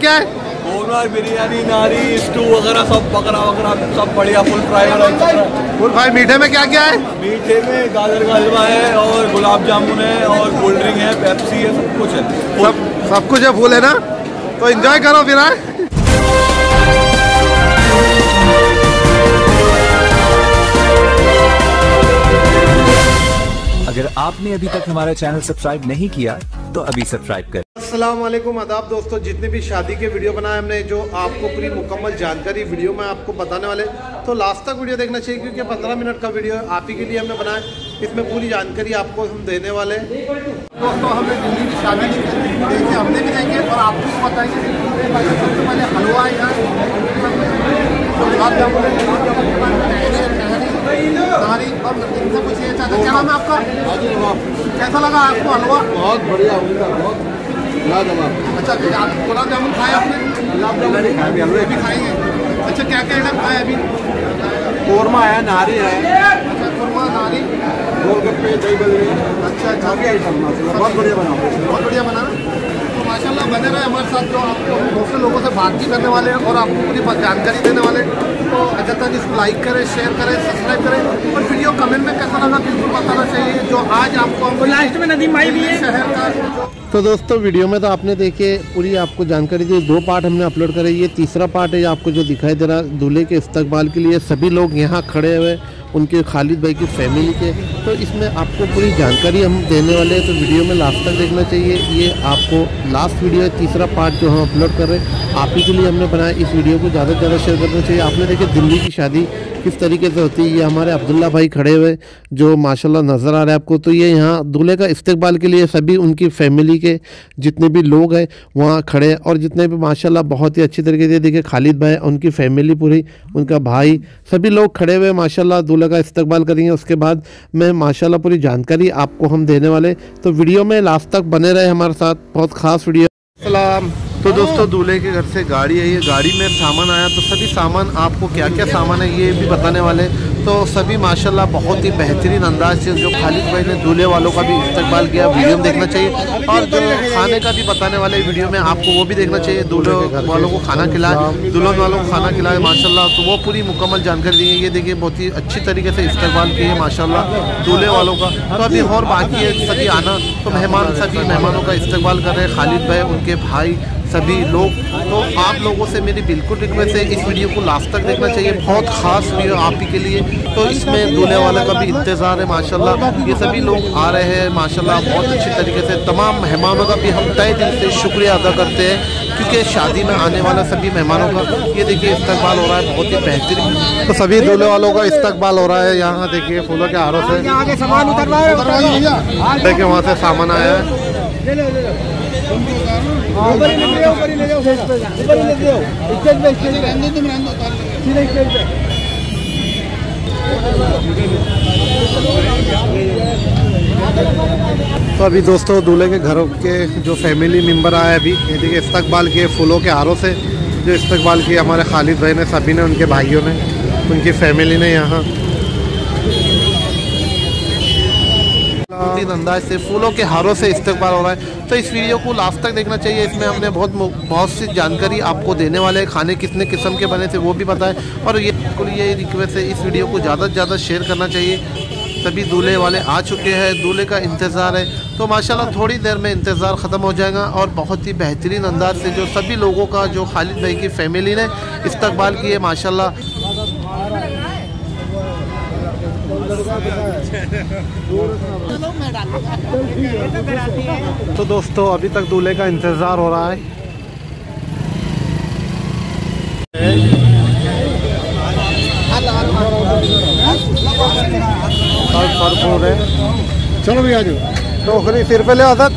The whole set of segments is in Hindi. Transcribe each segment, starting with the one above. क्या है? बिरयानी नारी स्टू वगैरह सब बकरा वगैरह सब बढ़िया फुल फ्राई वगैरह। फुल फ्राई मीठे में क्या क्या है? मीठे में गाजर का हलवा है और गुलाब जामुन है और कोल्ड ड्रिंक है, पेप्सी है, सब कुछ है। सब कुछ है, फूल है ना, तो एंजॉय करो फिर। अगर आपने अभी तक हमारा चैनल सब्सक्राइब नहीं किया तो अभी सब्सक्राइब करें। अस्सलाम वालेकुम, आदाब दोस्तों। जितने भी शादी के वीडियो बनाए हमने, जो आपको पूरी मुकम्मल जानकारी वीडियो में आपको बताने वाले, तो लास्ट तक वीडियो देखना चाहिए क्योंकि 15 मिनट का वीडियो आप ही के लिए हमने बनाया। इसमें पूरी जानकारी आपको हम देने वाले दोस्तों। हमने दिल्ली की शादी देखी, हमने भी देंगे और आपको बताएंगे। सबसे पहले हलवा है, गुलाब जामुन और नदीम से पूछिए। चाचा क्या नाम है आपका, कैसा लगा आपको हलवा? बहुत बढ़िया, बहुत लाजवाब। अच्छा, गुलाब जामुन खाए आपने? गुलाब जामुन नहीं खाए, हलवे भी खाए हैं। अच्छा, क्या क्या आइटम खाए अभी? कोरमा है, नारी है। अच्छा, कोरमा, नारी, गोलगप्पे, दही बल्ले। अच्छा, काफ़ी आइटम बहुत बढ़िया बना, बहुत बढ़िया बना। तो माशाल्लाह बने रहे हमारे साथ, जो आपको बहुत से लोगों से बातचीत करने वाले हैं और आपको पूरी जानकारी देने वाले। तो अजंता न्यूज़ को लाइक करें, शेयर करें, सब्सक्राइब करें और वीडियो कमेंट में कैसा लगा बिल्कुल बताना चाहिए। जो आज आपको लास्ट में नदीम भाई भी है शहर का। तो दोस्तों वीडियो में तो आपने देखे पूरी आपको जानकारी दी। 2 पार्ट हमने अपलोड करे, ये तीसरा पार्ट है आपको जो दिखाई दे रहा। दूल्हे के इस्तकबाल के लिए सभी लोग यहाँ खड़े हुए, उनके खालिद भाई की फैमिली के। तो इसमें आपको पूरी जानकारी हम देने वाले हैं, तो वीडियो में लास्ट तक देखना चाहिए। ये आपको लास्ट वीडियो है, तीसरा पार्ट जो हम अपलोड कर रहे हैं आप ही के लिए हमने बनाया। इस वीडियो को ज़्यादा से ज़्यादा शेयर करना चाहिए। आपने देखे दिल्ली की शादी किस तरीके से होती है। ये हमारे अब्दुल्ला भाई खड़े हुए जो माशाल्लाह नज़र आ रहा है आपको। तो ये यहाँ दूल्हे का इस्तकबाल के लिए सभी उनकी फैमिली के जितने भी लोग हैं वहाँ खड़े हैं और जितने भी माशाल्लाह बहुत ही अच्छी तरीके से देखिए खालिद भाई, उनकी फैमिली पूरी, उनका भाई, सभी लोग खड़े हुए माशाल्लाह दूल्हे का इस्तकबाल करेंगे। उसके बाद में माशाल्लाह पूरी जानकारी आपको हम देने वाले, तो वीडियो में लास्ट तक बने रहे हमारे साथ, बहुत ख़ास वीडियो। सलाम। तो दोस्तों दूल्हे के घर से गाड़ी आई है, गाड़ी में सामान आया, तो सभी सामान आपको क्या क्या सामान है ये भी बताने वाले। तो सभी माशाल्लाह बहुत ही बेहतरीन अंदाज से जो खालिद भाई ने दूल्हे वालों का भी इस्तकबाल किया, वीडियो में देखना चाहिए। और जो खाने का भी बताने वाले वीडियो में आपको वो भी देखना चाहिए। दूल्हे वालों को खाना खिलाए, दुल्हन वालों को खाना खिलाए माशाल्लाह, तो वो पूरी मुकम्मल जानकारी देंगे। ये देखिए बहुत ही अच्छी तरीके से इस्तकबाल किए माशाल्लाह दूल्हे वालों का। तो अभी और बाकी है सभी आना, तो मेहमान सभी मेहमानों का इस्तकबाल कर रहे हैं, खालिद भाई, उनके भाई, सभी लोग। तो आप लोगों से मेरी बिल्कुल रिक्वेस्ट है इस वीडियो को लास्ट तक देखना चाहिए, बहुत ख़ास वीडियो आप ही के लिए। तो इसमें दूल्हे वाला का भी इंतज़ार है माशाल्लाह, ये सभी लोग आ रहे हैं माशाल्लाह बहुत अच्छे तरीके से। तमाम मेहमानों का भी हम तय दिल से शुक्रिया अदा करते हैं क्योंकि शादी में आने वाला सभी मेहमानों का ये देखिए इस्तकबाल हो रहा है, बहुत ही बेहतरीन। तो सभी दूल्हे वालों का इस्तकबाल हो रहा है, यहाँ देखिए फूलों के हारों से। देखिए वहाँ से सामान आया है, तो अभी दोस्तों दूल्हे के घरों के जो फैमिली मेम्बर आए अभी ये देखिए इस्तकबाल किए फूलों के हारों से। जो इस्तकबाल किए हमारे खालिद भाई ने, सभी ने, उनके भाइयों ने, उनकी फैमिली ने, यहाँ अंदाज से फूलों के हारों से इस्तकबाल हो रहा है। तो इस वीडियो को लास्ट तक देखना चाहिए, इसमें हमने बहुत सी जानकारी आपको देने वाले हैं। खाने कितने किस्म के बने थे वो भी बताएं। और ये बिल्कुल ये रिक्वेस्ट है इस वीडियो को ज़्यादा से ज़्यादा शेयर करना चाहिए। सभी दूल्हे वाले आ चुके हैं, दूल्हे का इंतज़ार है, तो माशाल्लाह थोड़ी देर में इंतज़ार ख़त्म हो जाएगा और बहुत ही बेहतरीन अंदाज से जो सभी लोगों का जो खालिद भाई की फैमिली ने इस्तकबाल किए माशाल्लाह। तो दोस्तों अभी तक दूल्हे का इंतज़ार हो रहा है। चलो भैया जी नौकरी सिर पे ले आदत,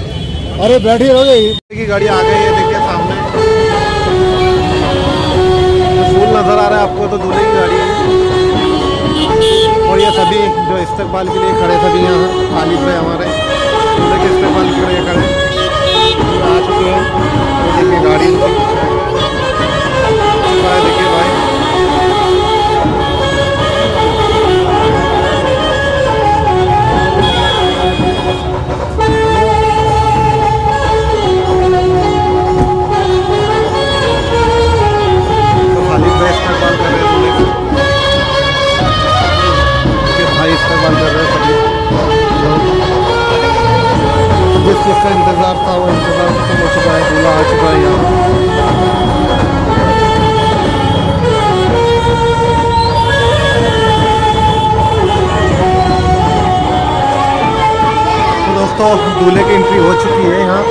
अरे बैठी हो गई की गाड़ी आ गई है। देखिए सामने फूल नजर आ रहा है आपको, तो दूल्हे की गाड़ी और ये सभी जो इस्तकबाल के लिए खड़े सभी यहाँ खालिद भाई हमारे दूल्हे के इस्तकबाल के लिए खड़े आ चुके हैं। तो देखिए गाड़ी देखिए भाई, दूल्हे की एंट्री हो चुकी है यहाँ।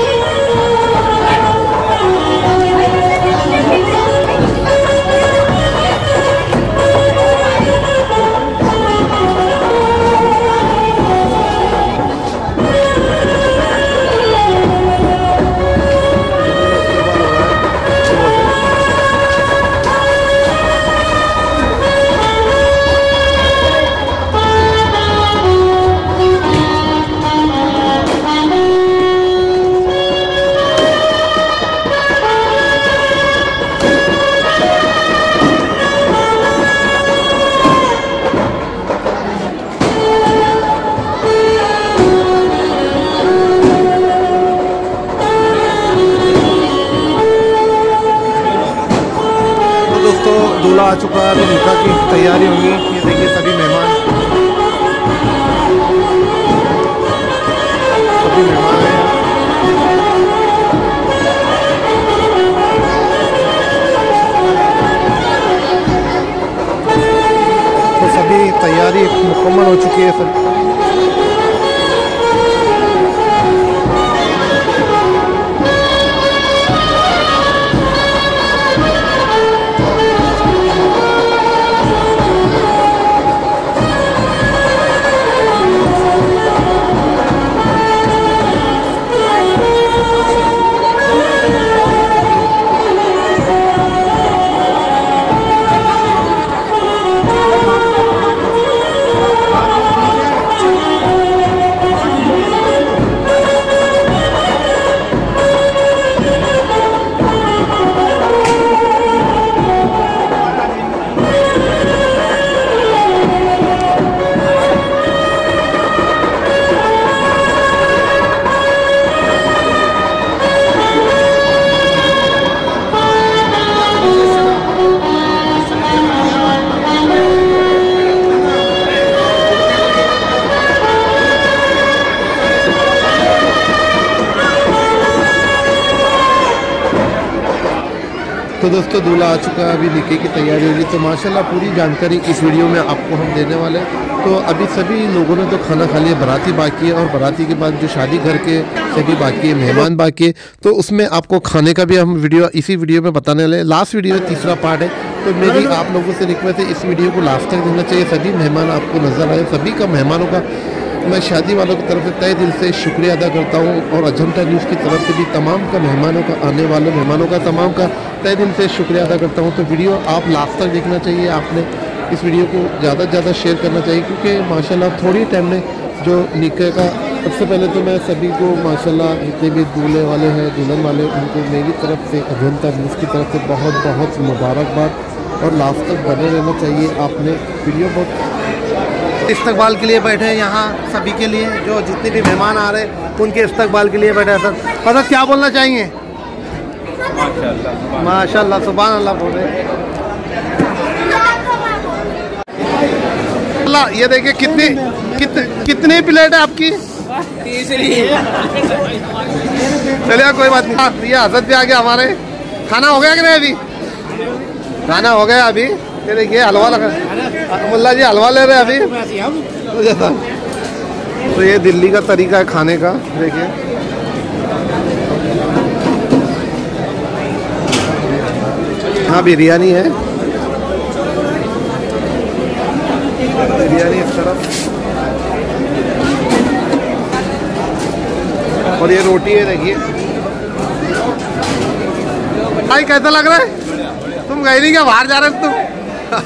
दूल्हा आ चुका है, तो निकाह की तैयारी होगी। ये देखिए सभी मेहमान, सभी मेहमान हैं। तो सभी तैयारी मुकम्मल हो चुकी है। सब तो दोस्तों दूल्हा आ चुका है, अभी निकाह की तैयारी होगी। तो माशाल्लाह पूरी जानकारी इस वीडियो में आपको हम देने वाले हैं। तो अभी सभी लोगों ने तो खाना खा लिया, बाराती बाकी है और बाराती के बाद जो शादी घर के सभी बाकी है, मेहमान बाकी है, तो उसमें आपको खाने का भी हम वीडियो इसी वीडियो में बताने वाले। लास्ट वीडियो तीसरा पार्ट है, तो मेरी आप लोगों से रिक्वेस्ट है इस वीडियो को लास्ट तक देखना चाहिए। सभी मेहमान आपको नजर आए, सभी का मेहमानों का मैं शादी वालों की तरफ से तय दिल से शुक्रिया अदा करता हूँ और अजंता न्यूज़ की तरफ से भी तमाम का मेहमानों का, आने वाले मेहमानों का तमाम का तय दिल से शुक्रिया अदा करता हूँ। तो वीडियो आप लास्ट तक देखना चाहिए, आपने इस वीडियो को ज़्यादा से ज़्यादा शेयर करना चाहिए, क्योंकि माशाल्लाह थोड़ी टाइम में जो निकाह का, सबसे पहले तो मैं सभी को माशाल्लाह जितने भी दूल्हे वाले हैं, दुल्हन वाले, उनको मेरी तरफ से अजंता न्यूज़ की तरफ से बहुत बहुत मुबारकबाद और लास्ट तक बने रहना चाहिए। आपने वीडियो बहुत इस्तकबाल के लिए बैठे हैं यहाँ सभी के लिए, जो जितने भी मेहमान आ रहे हैं उनके इस्तकबाल के लिए बैठे हैं। सर पता क्या बोलना चाहिए? माशाल्लाह माशाल्लाह सुभान अल्लाह बोले। अल्लाह ये देखिए कितनी प्लेट है आपकी? तीसरी। चलिए कोई बात नहीं, ये हजरत भी आ गया हमारे। खाना हो गया कि नहीं? अभी खाना हो गया। अभी ये देखिए हलवा लगा, मुल्ला जी हलवा ले रहे हैं अभी। तो ये दिल्ली का तरीका है खाने का, देखिए हाँ बिरयानी है, बिरयानी इस तरफ, और ये रोटी है। देखिए भाई कैसा लग रहा है? तुम गए नहीं क्या बाहर जा रहे तुम? और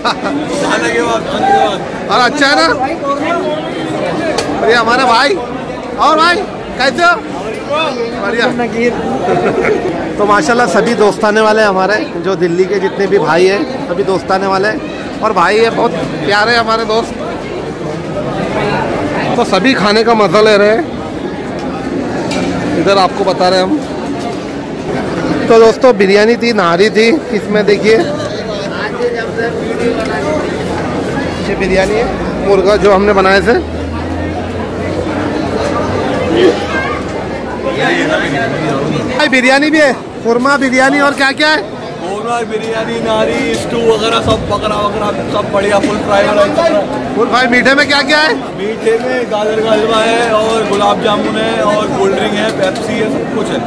अच्छा है ना? अरे हमारा भाई, और भाई कैसे हो? बढ़िया। तो माशाल्लाह सभी दोस्ताने वाले हमारे, जो दिल्ली के जितने भी भाई हैं सभी दोस्ताने वाले हैं, और भाई है बहुत प्यारे हमारे दोस्त। तो सभी खाने का मज़ा ले रहे हैं, इधर आपको बता रहे हैं हम। तो दोस्तों बिरयानी थी, नारी थी, इसमें देखिए ये बिरयानी है, मुर्गा जो हमने बनाए थे, बिरयानी भी है, खुरमा बिरयानी और क्या क्या है? और बिरयानी नारी स्टू वगैरह सब पकड़ा वगैरह सब बढ़िया फुल फ्राई वगैरह। फुल फ्राई मीठे में क्या क्या है? मीठे में गाजर का हलवा है और गुलाब जामुन है और कोल्ड ड्रिंक है, पेप्सी है, सब कुछ है,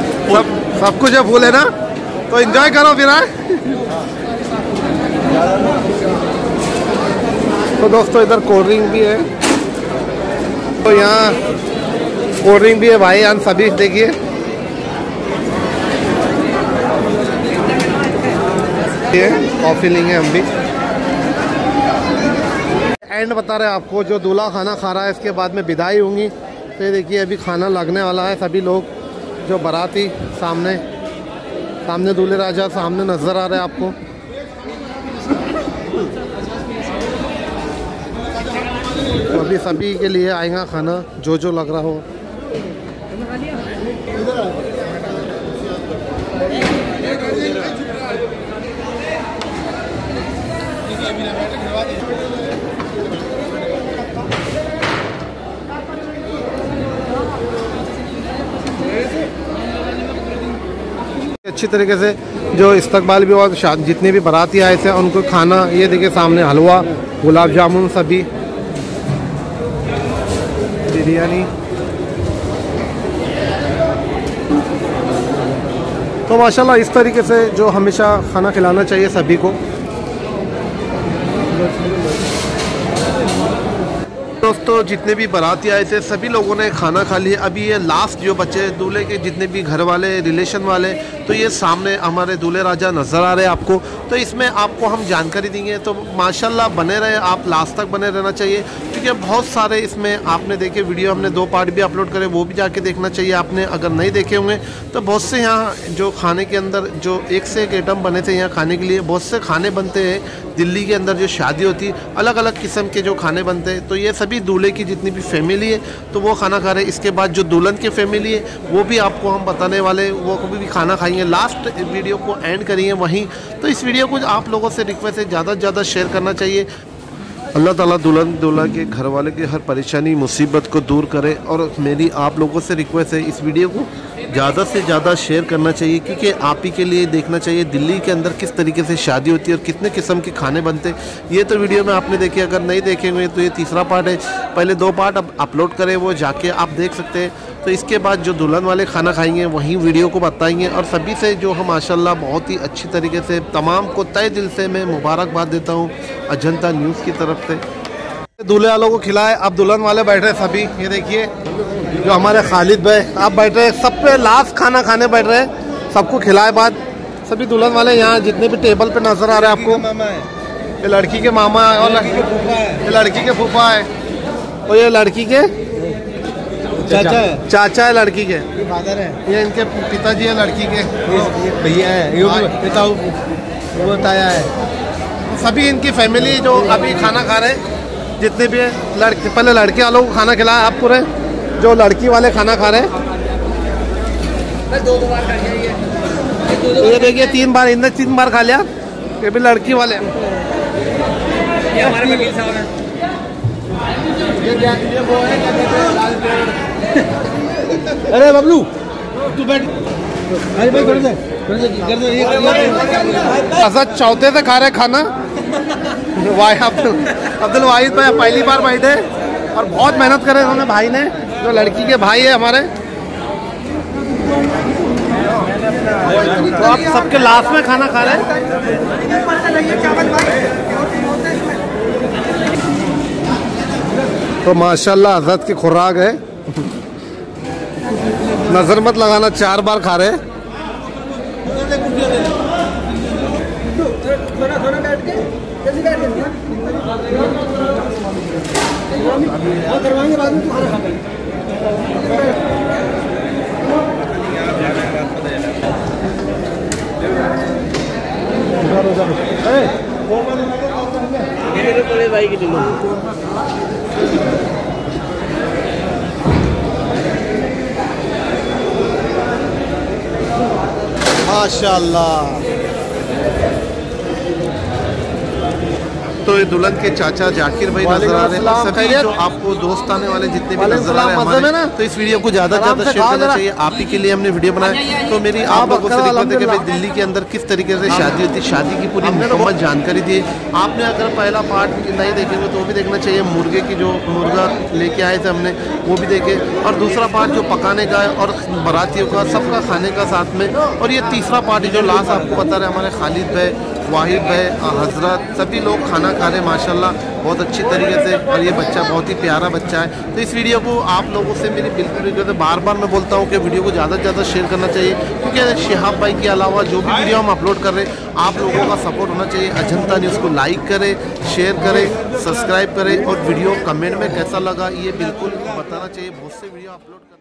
सब कुछ है फूल है ना। तो एंजॉय करो फिर आए। तो दोस्तों इधर कोल्ड ड्रिंक भी है, तो यहाँ कोल्ड ड्रिंक भी है भाई, यहाँ सभी देखिए कॉफी लेंगे हम भी। एंड बता रहे हैं आपको जो दूल्हा खाना खा रहा है, इसके बाद में विदाई होंगी। तो ये देखिए अभी खाना लगने वाला है, सभी लोग जो बाराती सामने सामने दूल्हे राजा सामने नजर आ रहे हैं आपको। तो अभी सभी के लिए आएगा खाना जो जो लग रहा हो। अच्छी तरीके से जो इस्तकबाल भी और जितने भी बाराती आए थे उनको खाना, ये देखिए सामने हलवा, गुलाब जामुन, सभी बिरयानी। तो माशाल्लाह इस तरीके से जो हमेशा खाना खिलाना चाहिए सभी को। दोस्तों जितने भी बाराती आए थे सभी लोगों ने खाना खा लिया। अभी ये लास्ट जो बचे दूल्हे के जितने भी घर वाले रिलेशन वाले, तो ये सामने हमारे दूल्हे राजा नज़र आ रहे हैं आपको। तो इसमें आपको हम जानकारी देंगे, तो माशाल्लाह बने रहे आप, लास्ट तक बने रहना चाहिए क्योंकि बहुत सारे इसमें आपने देखे वीडियो, हमने 2 पार्ट भी अपलोड करे, वो भी जाके देखना चाहिए आपने अगर नहीं देखे होंगे। तो बहुत से यहाँ जो खाने के अंदर जो एक से एक आइटम बने थे यहाँ खाने के लिए, बहुत से खाने बनते हैं दिल्ली के अंदर, जो शादी होती अलग अलग किस्म के जो खाने बनते हैं। तो ये सभी दूल्हे की जितनी भी फैमिली है तो वो खाना खा रहे हैं। इसके बाद जो दुल्हन की फैमिली है वो भी आपको हम बताने वाले, वो कभी भी खाना खाएंगे, लास्ट वीडियो को एंड करेंगे वहीं। तो इस वीडियो को आप लोगों से रिक्वेस्ट है ज़्यादा से ज़्यादा शेयर करना चाहिए। अल्लाह ताला दुल्हन दुल्हा के घर वाले की हर परेशानी मुसीबत को दूर करे। और मेरी आप लोगों से रिक्वेस्ट है इस वीडियो को ज़्यादा से ज़्यादा शेयर करना चाहिए क्योंकि आप ही के लिए देखना चाहिए दिल्ली के अंदर किस तरीके से शादी होती है और कितने किस्म के खाने बनते। ये तो वीडियो में आपने देखी, अगर नहीं देखे हुए तो ये तीसरा पार्ट है, पहले 2 पार्ट अपलोड करें, वो जाके आप देख सकते हैं। तो इसके बाद जो दुल्हन वाले खाना खाएंगे वहीं वीडियो को बताएंगे। और सभी से जो हम माशाल्लाह बहुत ही अच्छी तरीके से तमाम को तय दिल से मैं मुबारकबाद देता हूँ अजंता न्यूज़ की तरफ से। दूल्हे वालों को खिलाए, अब दुल्हन वाले बैठे सभी, ये देखिए जो हमारे खालिद भाई आप बैठ रहे हैं, सब पे लास्ट खाना खाने बैठ रहे हैं, सबको खिलाए बाद। सभी दुल्हन वाले यहाँ जितने भी टेबल पे नजर आ रहे हैं आपको, ये लड़की के मामा है और ये लड़की के फूफा है और ये लड़की के चाचा है, लड़की के फादर है, ये इनके पिताजी है, लड़की के भैया है, ताया है, सभी इनकी फैमिली जो अभी खाना खा रहे हैं जितने भी है। लड़के पहले लड़के वालों को खाना खिलाया, आप पूरे जो लड़की वाले खाना खा रहे हैं, ये देखिए 3 बार इनने 3 बार खा लिया, ये भी लड़की वाले। अरे बबलू तू बैठ, अरे भाई चौथे से खा रहे खाना। अब्दुल वाहिद भाई पहली बार बैठे और बहुत मेहनत करे उन्होंने, भाई ने जो लड़की के भाई है हमारे। तो आप सबके लास्ट में खाना खा रहे हैं, तो माशाल्लाह आज़ाद की खुराक है, नजर मत लगाना, 4 बार खा रहे हैं। माशाल्लाह तो ये दुल्हन के चाचा जाकिर भाई नजर आ रहे हैं, सभी जो आपको दोस्त आने वाले जितने भी नजर आ रहे हैं, तो इस वीडियो को ज्यादा से ज्यादा शेयर करना चाहिए। आप ही के लिए हमने वीडियो बनाया। तो मेरी आप लोगों से रिक्वेस्ट है कि भाई दिल्ली के अंदर किस तरीके से शादी होती है, शादी की पूरी मुकम्मल जानकारी दी। आपने अगर पहला पार्ट नहीं देखेंगे तो वो भी देखना चाहिए। मुर्गे की जो मुर्गा लेके आए थे हमने वो भी देखे, और दूसरा पार्ट जो पकाने का है और बारातियों का सबका खाने का साथ में, और ये तीसरा पार्ट जो लास्ट आपको बता रहे हमारे खालिद भाई, वाहिद भाई, हजरत सभी लोग खाना खा रहे हैं माशाल्लाह बहुत अच्छी तरीके से। और ये बच्चा बहुत ही प्यारा बच्चा है। तो इस वीडियो को आप लोगों से मेरी बिल्कुल बार बार मैं बोलता हूँ कि वीडियो को ज़्यादा से ज़्यादा शेयर करना चाहिए, क्योंकि शहाब भाई के अलावा जो भी वीडियो हम अपलोड कर रहे हैं आप लोगों का सपोर्ट होना चाहिए। अजंता न्यूज़ को लाइक करें, शेयर करें, सब्सक्राइब करें, और वीडियो कमेंट में कैसा लगा ये बिल्कुल बताना चाहिए। बहुत से वीडियो अपलोड